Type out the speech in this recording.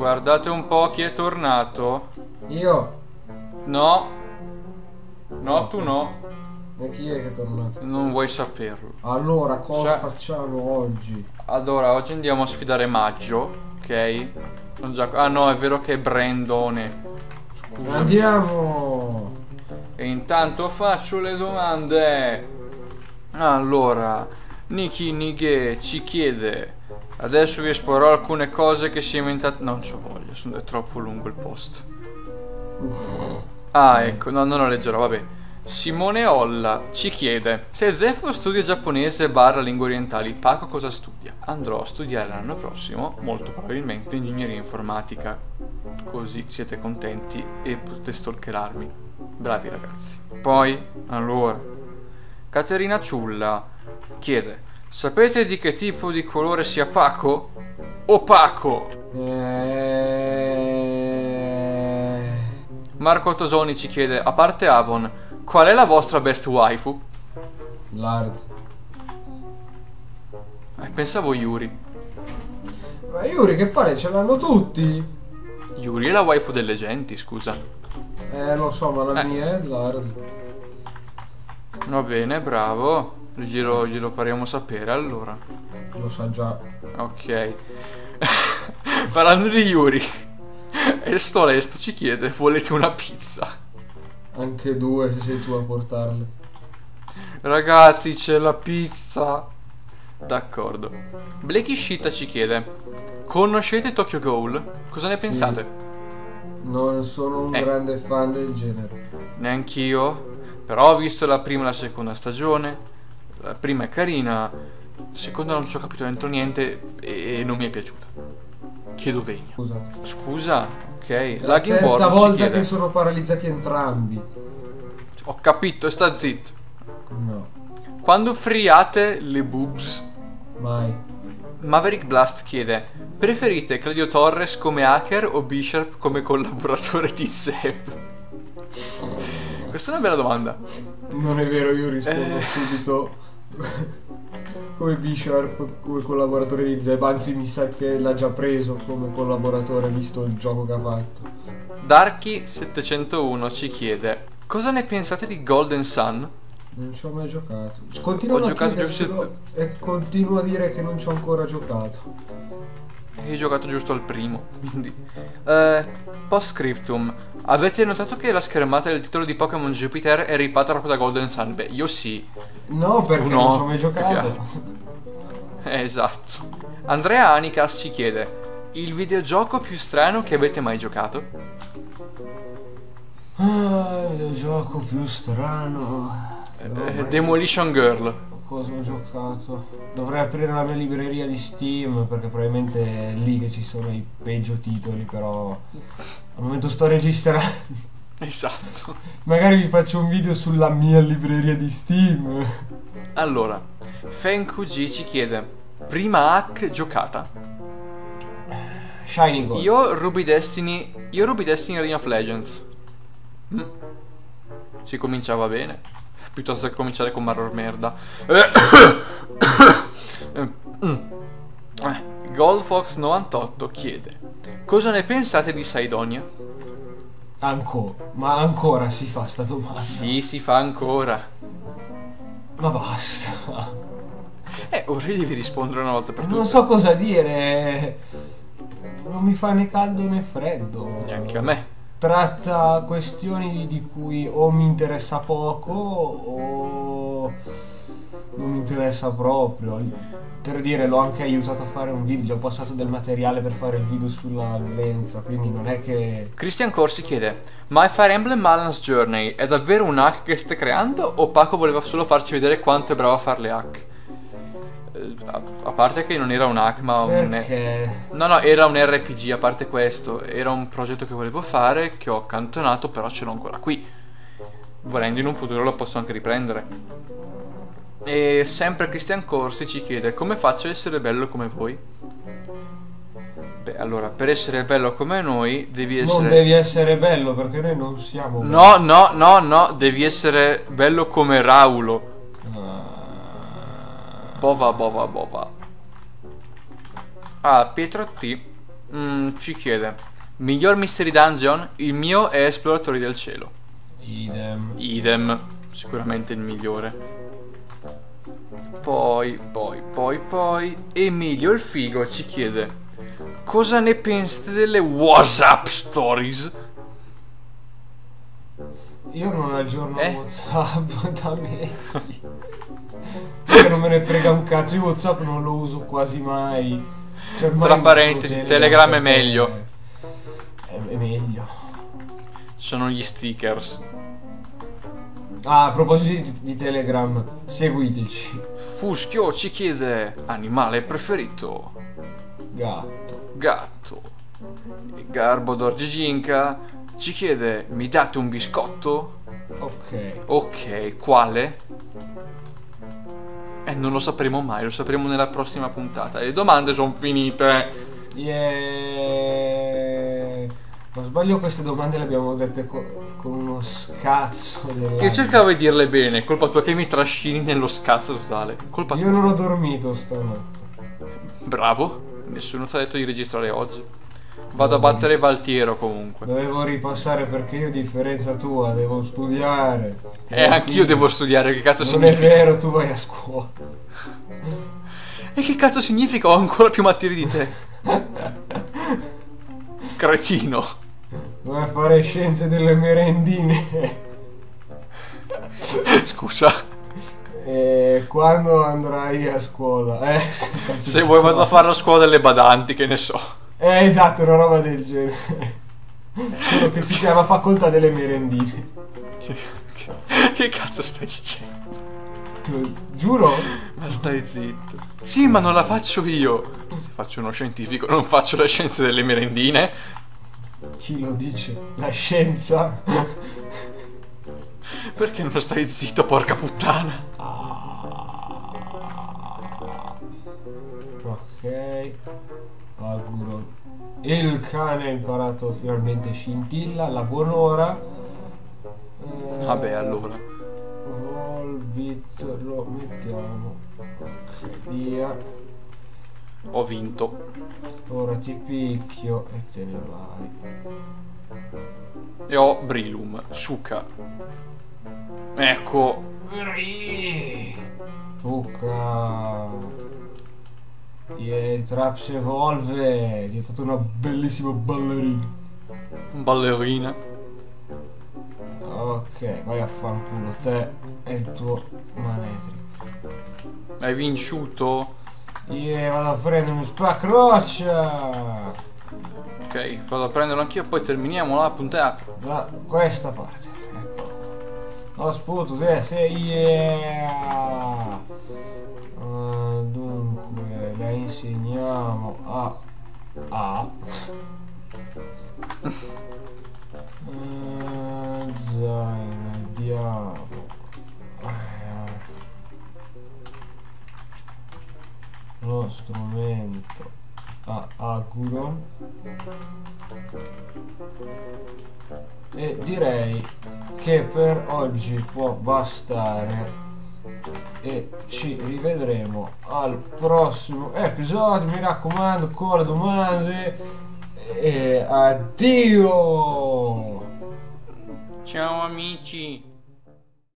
Guardate un po' chi è tornato. Io? No. No, tu no. E chi è che è tornato? Non vuoi saperlo. Allora, cosa facciamo oggi? Allora, oggi andiamo a sfidare Maggio, ok? Sono già... Ah no, è vero che è Brandone. Scusami. Andiamo! E intanto faccio le domande. Allora, Niki Nighe ci chiede... Adesso vi esporrò alcune cose che si è inventato. Non c'ho voglia, è troppo lungo il post. Ah, ecco, no, non lo leggerò, vabbè. Simone Olla ci chiede: se Zeffo studia giapponese barra lingue orientali, Paco cosa studia? Andrò a studiare l'anno prossimo, molto probabilmente, ingegneria informatica. Così siete contenti e potete stalkerarmi. Bravi ragazzi. Poi, allora, Caterina Ciulla chiede: sapete di che tipo di colore sia Paco? Opaco! Marco Tosoni ci chiede, a parte Avon, qual è la vostra best waifu? L'ard. Pensavo Yuri. Ma Yuri che pare ce l'hanno tutti? Yuri è la waifu delle genti, scusa. Lo so, ma la mia è L'ard. Va bene, bravo. Glielo faremo sapere allora. Lo sa già. Ok. Parlando di Yuri, Estolesto ci chiede: volete una pizza? Anche due se sei tu a portarle. Ragazzi, c'è la pizza. D'accordo. Blake Ishita ci chiede: conoscete Tokyo Ghoul? Cosa ne pensate? Non sono un grande fan del genere. Neanch'io. Però ho visto la prima e la seconda stagione. La prima è carina, la seconda non ci ho capito dentro niente e non mi è piaciuta. Chiedo venia. Scusa, ok. È la terza volta che sono paralizzati entrambi. Ho capito, sta zitto. No. Quando friate le boobs? Mai. Maverick Blast chiede: preferite Claudio Torres come hacker o Bishop come collaboratore di Zepp? Questa è una bella domanda. Non è vero, io rispondo subito. Come Bishop, come collaboratore di Zepp, anzi mi sa che l'ha già preso come collaboratore visto il gioco che ha fatto. Darky701 ci chiede: cosa ne pensate di Golden Sun? Non ci ho mai giocato. Continuo a chiederselo e continuo a dire che non ci ho ancora giocato. Ho giocato giusto al primo, quindi post-scriptum. Avete notato che la schermata del titolo di Pokémon Jupiter è ripata proprio da Golden Sun? Beh, io sì. No, perché non ci ho mai giocato. Esatto. Andrea Anikas ci chiede: il videogioco più strano che avete mai giocato? Ah, il videogioco più strano... Demolition Girl. Cosa ho giocato? Dovrei aprire la mia libreria di Steam, perché probabilmente è lì che ci sono i peggio titoli, però al momento sto registrando. Esatto. Magari vi faccio un video sulla mia libreria di Steam. Allora, Fankuji ci chiede: prima hack giocata? Shining. Io Ruby Destiny Ring of Legends. Si cominciava bene. Piuttosto che cominciare con Maror Merda. GoldFox98 chiede: cosa ne pensate di Cydonia? Ma ancora si fa sta domanda? Sì, si fa ancora. Ma basta. Ora devi rispondere una volta per tutte. Non so cosa dire. Non mi fa né caldo né freddo. Neanche a me. Tratta questioni di cui o mi interessa poco o non mi interessa proprio. Per dire, l'ho anche aiutato a fare un video, gli ho passato del materiale per fare il video sulla violenza, quindi non è che... Cristian Corsi chiede: ma Fire Emblem Malance Journey è davvero un hack che stai creando o Paco voleva solo farci vedere quanto è bravo a fare le hack? A parte che non era un hack, ma era un RPG. A parte questo, era un progetto che volevo fare, che ho accantonato, però ce l'ho ancora qui. Volendo in un futuro lo posso anche riprendere. E sempre Cristian Corsi ci chiede: come faccio ad essere bello come voi? Beh, allora, per essere bello come noi devi essere... Non devi essere bello, perché noi non siamo belli. No, devi essere bello come Raulo. Bova. Ah, Pietro T Ci chiede: miglior mystery dungeon? Il mio è Esploratori del Cielo. Idem. Idem. Sicuramente il migliore. Poi Emilio il Figo ci chiede: cosa ne pensate delle WhatsApp Stories? Io non aggiorno WhatsApp da mesi. Perché non me ne frega un cazzo. Io WhatsApp non lo uso quasi mai. Cioè, tra parentesi, Telegram è meglio. È meglio. Sono gli stickers. Ah, a proposito di Telegram, seguiteci. Fuschio ci chiede: animale preferito? Gatto. Gatto. Garbo d'Orgiginca ci chiede: mi date un biscotto? Ok. Ok, quale? Non lo sapremo mai, lo sapremo nella prossima puntata. Le domande sono finite. Yeah. Non sbaglio, queste domande le abbiamo dette con uno scazzo. Io cercavo di dirle bene, colpa tua che mi trascini nello scazzo totale. Colpa tua. Io non ho dormito stanotte. Bravo, nessuno ti ha detto di registrare oggi. Vado a battere Valtiero comunque. Dovevo ripassare perché io, a differenza tua, devo studiare. Anch'io devo studiare, che cazzo significa? Non è vero, tu vai a scuola. E che cazzo significa? Ho ancora più materie di te. Cretino. Vai a fare scienze delle merendine. Scusa. E quando andrai a scuola? Se vuoi vado a fare la scuola delle badanti, che ne so. Esatto, una roba del genere. Quello che si chiama facoltà delle merendine. Che cazzo stai dicendo? Te lo giuro. Ma stai zitto. Sì, ma non la faccio io. Se faccio uno scientifico, non faccio la scienza delle merendine. Chi lo dice? La scienza? Perché non stai zitto, porca puttana? Ok. Auguro. Il cane ha imparato finalmente Scintilla, la buon'ora. Vabbè, allora Volbit lo mettiamo. Ok, via. Ho vinto. Ora ti picchio e te ne vai. E ho Brilum, Suka. Ecco. Suka. Yeah, Traps evolve, è diventata una bellissima ballerina. Ballerina. Ok, vai a fanculo te e il tuo Manectric. Hai vinciuto? Yeah, vado a prendere uno spaccroccia. Ok, vado a prenderlo anch'io e poi terminiamo la puntata. Da questa parte, ecco. Lo sputo, te sei. Yeah. La insegniamo a zaino, diavolo, lo strumento a Aguron, e direi che per oggi può bastare. E ci rivedremo al prossimo episodio. Mi raccomando, con le domande. E addio. Ciao amici.